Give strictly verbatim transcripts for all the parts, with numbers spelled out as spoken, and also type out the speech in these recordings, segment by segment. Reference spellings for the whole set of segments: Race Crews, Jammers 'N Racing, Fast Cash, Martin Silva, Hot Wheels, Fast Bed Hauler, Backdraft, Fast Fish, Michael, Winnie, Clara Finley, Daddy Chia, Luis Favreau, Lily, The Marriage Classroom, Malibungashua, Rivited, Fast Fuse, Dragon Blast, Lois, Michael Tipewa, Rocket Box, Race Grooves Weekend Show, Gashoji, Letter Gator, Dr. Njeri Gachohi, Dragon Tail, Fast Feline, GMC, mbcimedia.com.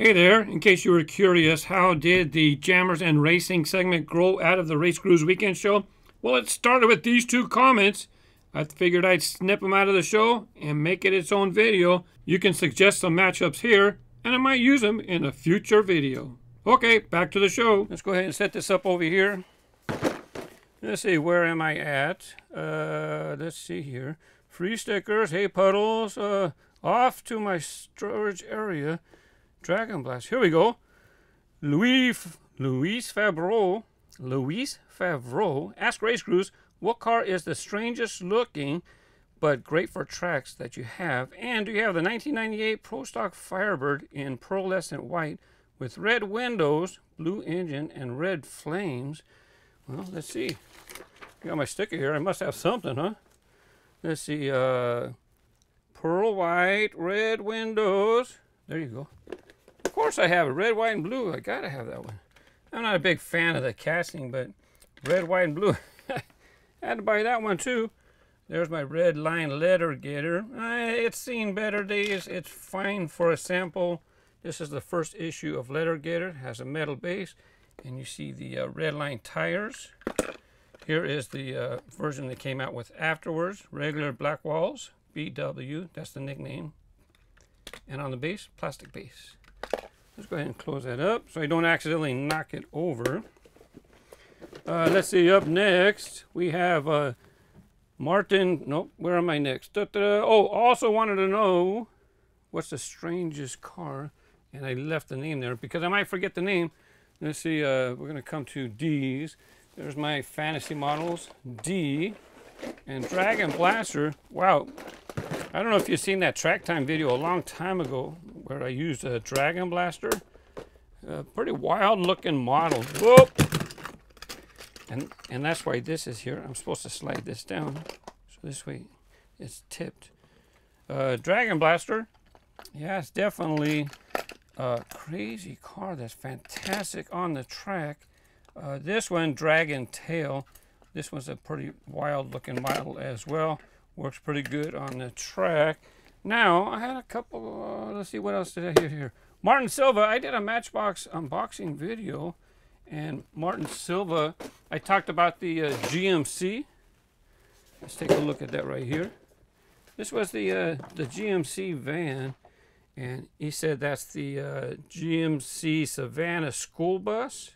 Hey there, in case you were curious, how did the Jammers and Racing segment grow out of the Race Grooves Weekend Show? Well, it started with these two comments. I figured I'd snip them out of the show and make it its own video. You can suggest some matchups here, and I might use them in a future video. Okay, back to the show. Let's go ahead and set this up over here. Let's see, where am I at? Uh, let's see here. Free stickers, hay puddles, uh, off to my storage area. Dragon Blast. Here we go. Luis Luis Favreau. Luis Favreau. Ask Race Crews, what car is the strangest looking but great for tracks that you have? And do you have the nineteen ninety-eight Pro Stock Firebird in pearlescent white with red windows, blue engine, and red flames? Well, let's see. I got my sticker here. I must have something, huh? Let's see. Uh, pearl white, red windows. There you go. Of course I have it. Red, white, and blue. I gotta have that one. I'm not a big fan of the casting, but red, white, and blue. I had to buy that one too. There's my red line letter gator. Uh, it's seen better days. It's fine for a sample. This is the first issue of Letter Gator. It has a metal base, and you see the uh, red line tires. Here is the uh, version that came out with afterwards. Regular black walls, B W. That's the nickname. And on the base, plastic base. Let's go ahead and close that up so I don't accidentally knock it over. Uh, let's see, up next, we have uh, Martin, nope, where am I next? Da, da, oh, also wanted to know what's the strangest car, and I left the name there because I might forget the name. Let's see, uh, we're gonna come to D's. There's my fantasy models, D, and Dragon Blaster, wow. I don't know if you've seen that track time video a long time ago where I used a Dragon Blaster. A pretty wild looking model. Whoop! And, and that's why this is here. I'm supposed to slide this down. So this way it's tipped. Uh, Dragon Blaster. Yeah, it's definitely a crazy car that's fantastic on the track. Uh, this one, Dragon Tail. This one's a pretty wild looking model as well. Works pretty good on the track. Now, I had a couple, uh, let's see, what else did I hear here? Martin Silva, I did a Matchbox unboxing video, and Martin Silva, I talked about the uh, G M C. Let's take a look at that right here. This was the, uh, the G M C van, and he said that's the uh, G M C Savannah school bus.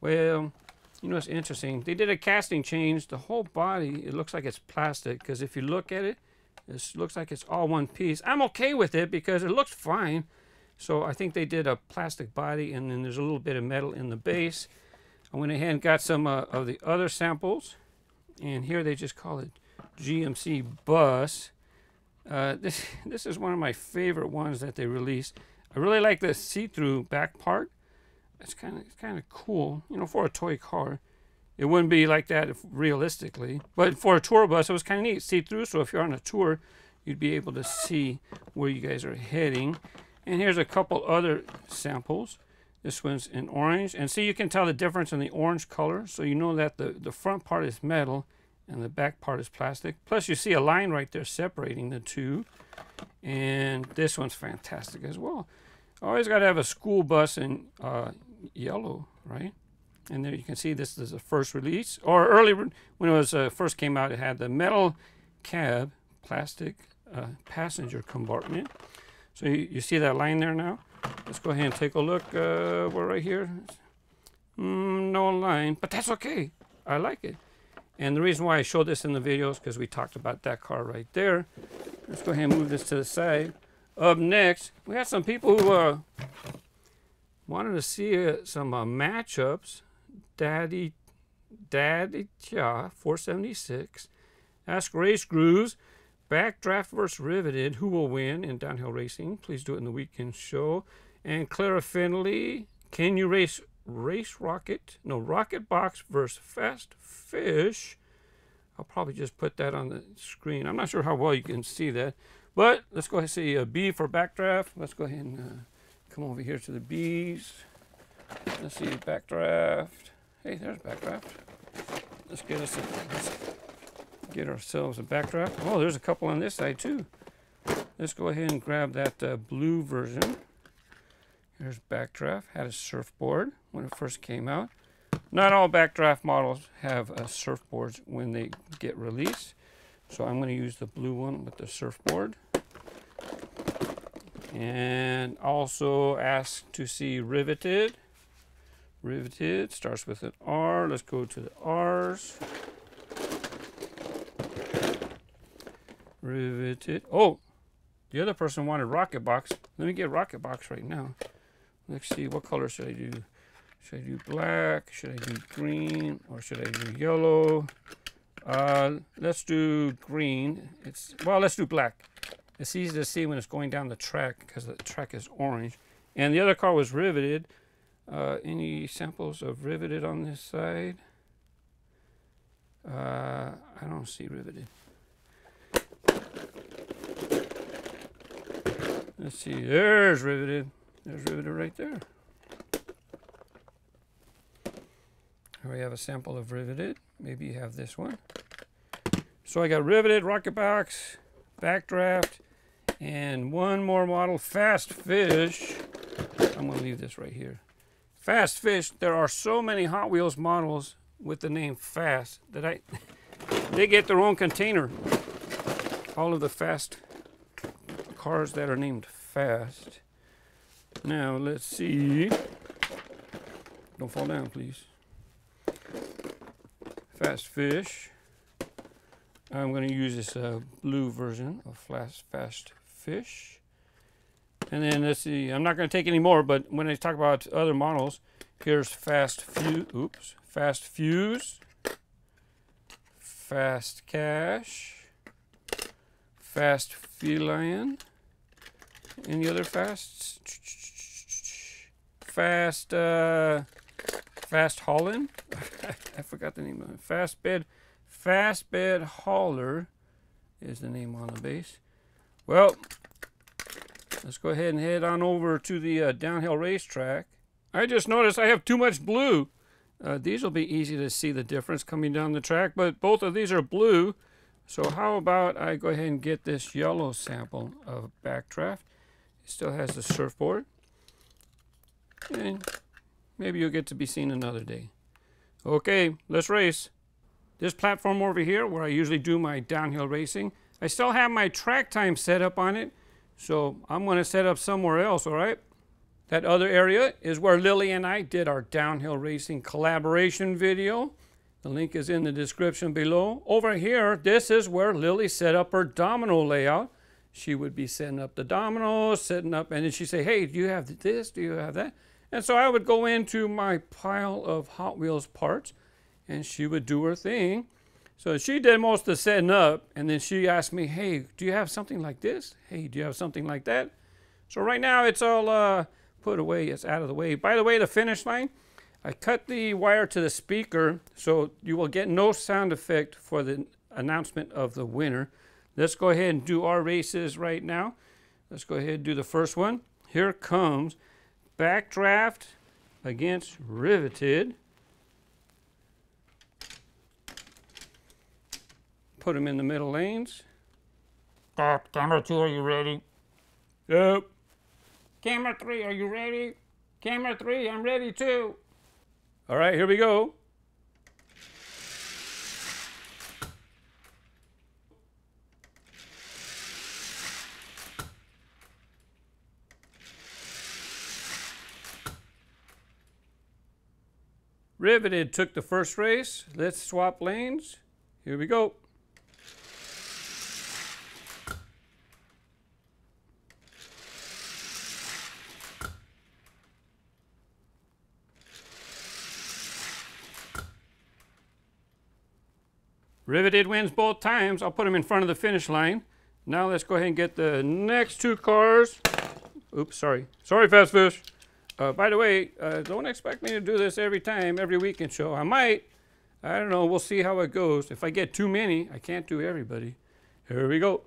Well, you know, it's interesting. They did a casting change. The whole body, it looks like it's plastic because if you look at it, it looks like it's all one piece. I'm okay with it because it looks fine. So I think they did a plastic body and then there's a little bit of metal in the base. I went ahead and got some uh, of the other samples. And here they just call it G M C Bus. Uh, this, this is one of my favorite ones that they released. I really like the see-through back part. It's kind of it's kind of cool, you know, for a toy car. It wouldn't be like that if, realistically. But for a tour bus, it was kind of neat. See-through, so if you're on a tour, you'd be able to see where you guys are heading. And here's a couple other samples. This one's in orange. And see, you can tell the difference in the orange color. So you know that the, the front part is metal and the back part is plastic. Plus, you see a line right there separating the two. And this one's fantastic as well. Always got to have a school bus in uh, yellow, right? And there you can see this is the first release. Or early, when it was uh, first came out, it had the metal cab, plastic uh, passenger compartment. So you, you see that line there now? Let's go ahead and take a look. Uh, we're right here. Mm, no line, but that's okay. I like it. And the reason why I showed this in the video is because we talked about that car right there. Let's go ahead and move this to the side. Up next, we had some people who uh, wanted to see uh, some uh, matchups. Daddy, Daddy Chia, four seventy-six. Ask Race Grooves, Backdraft versus Rivited. Who will win in downhill racing? Please do it in the weekend show. And Clara Finley, can you race race rocket? No, Rocket Box versus Fast Fish. I'll probably just put that on the screen. I'm not sure how well you can see that. But let's go ahead and see a B for Backdraft. Let's go ahead and uh, come over here to the B's. Let's see Backdraft. Hey, there's Backdraft. Let's get us a, let's get ourselves a Backdraft. Oh, there's a couple on this side too. Let's go ahead and grab that uh, blue version. There's Backdraft. Had a surfboard when it first came out. Not all Backdraft models have uh, surfboards when they get released. So I'm going to use the blue one with the surfboard. And also asked to see Rivited. Rivited starts with an R. Let's go to the R's. Riveted. Oh, the other person wanted Rocket Box. Let me get Rocket Box right now. Let's see, what color should I do? Should I do black? Should I do green? Or should I do yellow? Uh, let's do green. It's well, let's do black. It's easy to see when it's going down the track because the track is orange. And the other car was Rivited. Uh, any samples of Rivited on this side? Uh, I don't see Rivited. Let's see, there's Rivited. There's Rivited right there. Here we have a sample of Rivited. Maybe you have this one. So I got Rivited, Rocket Box, Backdraft, and one more model, Fast Fish. I'm gonna leave this right here. Fast Fish, there are so many Hot Wheels models with the name Fast that I, they get their own container. All of the Fast cars that are named Fast. Now let's see. Don't fall down, please. Fast Fish. I'm going to use this uh, blue version of Fast Fast Fish. And then let's see. I'm not going to take any more, but when I talk about other models, here's Fast Fuse. Oops. Fast Fuse. Fast Cash. Fast Feline. Any other fasts? Fast, uh, Fast Holland. I forgot the name of it. Fast Bed. Fast Bed Hauler is the name on the base. Well, let's go ahead and head on over to the uh, downhill racetrack. I just noticed I have too much blue. Uh, these will be easy to see the difference coming down the track, but both of these are blue. So how about I go ahead and get this yellow sample of Backdraft. It still has the surfboard. And maybe you'll get to be seen another day. Okay, let's race. This platform over here where I usually do my downhill racing, I still have my track time set up on it. So I'm going to set up somewhere else, all right? That other area is where Lily and I did our downhill racing collaboration video. The link is in the description below. Over here, this is where Lily set up her domino layout. She would be setting up the dominoes, setting up, and then she'd say, hey, do you have this? Do you have that? And so I would go into my pile of Hot Wheels parts, and she would do her thing. So she did most of the setting up, and then she asked me, hey, do you have something like this? Hey, do you have something like that? So right now, it's all uh, put away. It's out of the way. By the way, the finish line, I cut the wire to the speaker, so you will get no sound effect for the announcement of the winner. Let's go ahead and do our races right now. Let's go ahead and do the first one. Here comes Backdraft against Rivited. Put them in the middle lanes. Stop. Camera two, are you ready? Yep. Camera three, are you ready? Camera three, I'm ready too. All right, here we go. Rivited took the first race. Let's swap lanes. Here we go. Rivited wins both times. I'll put them in front of the finish line. Now let's go ahead and get the next two cars. Oops, sorry. Sorry, Fast Fish. Uh, by the way, uh, don't expect me to do this every time, every weekend show. I might. I don't know. We'll see how it goes. If I get too many, I can't do everybody. Here we go.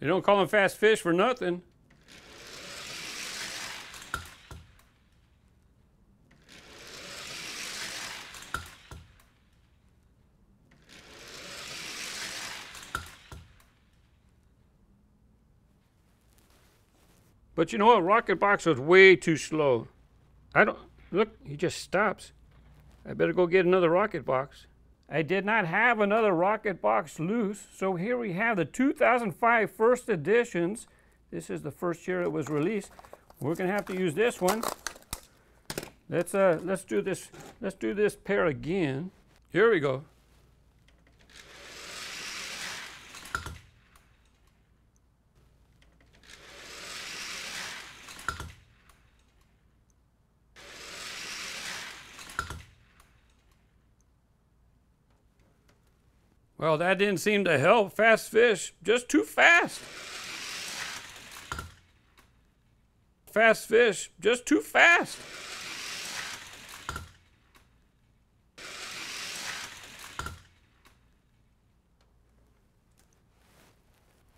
They don't call them Fast Fish for nothing. But you know what? Rocket Box was way too slow. I don't... Look, he just stops. I better go get another Rocket Box. I did not have another Rocket Box loose, so here we have the two thousand five first editions. This is the first year it was released. We're gonna have to use this one. Let's uh, let's do this. Let's do this pair again. Here we go. Well, that didn't seem to help. Fast Fish, just too fast. Fast Fish, just too fast.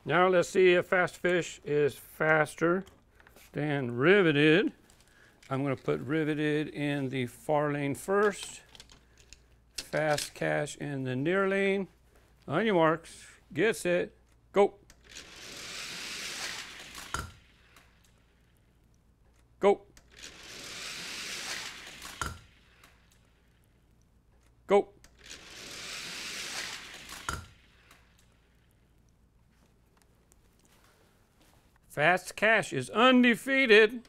Now let's see if Fast Fish is faster than Rivited. I'm gonna put Rivited in the far lane first. Fast Cash in the near lane. On your marks, get set, go. Go. Go. Fast Cash is undefeated.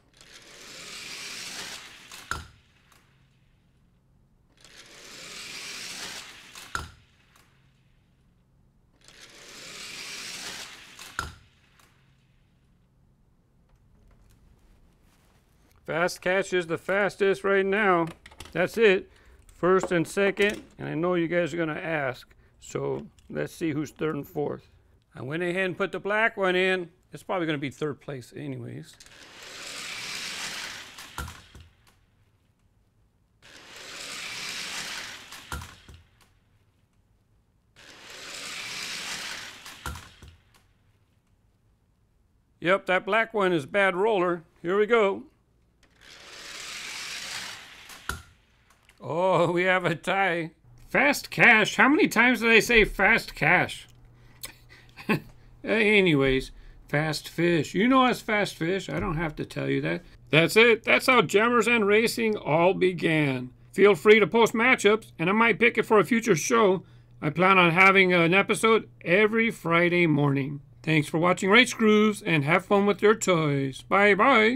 Fast Cash is the fastest right now. That's it. First and second, and I know you guys are gonna ask, so let's see who's third and fourth. I went ahead and put the black one in. It's probably gonna be third place anyways. Yep, that black one is bad roller. Here we go. Oh, we have a tie. Fast Cash. How many times did I say Fast Cash? Anyways, Fast Fish. You know us, Fast Fish. I don't have to tell you that. That's it. That's how Jammers and Racing all began. Feel free to post matchups, and I might pick it for a future show. I plan on having an episode every Friday morning. Thanks for watching Race Grooves, and have fun with your toys. Bye-bye.